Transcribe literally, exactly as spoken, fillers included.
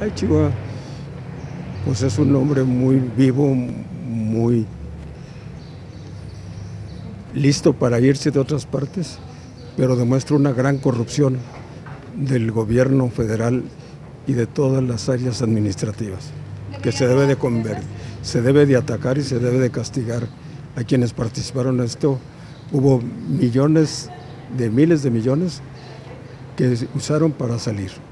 Ay, Chihuahua, pues es un hombre muy vivo, muy listo para irse de otras partes, pero demuestra una gran corrupción del gobierno federal y de todas las áreas administrativas, que se debe de convertir, se debe de atacar y se debe de castigar a quienes participaron en esto. Hubo millones de miles de millones que usaron para salir.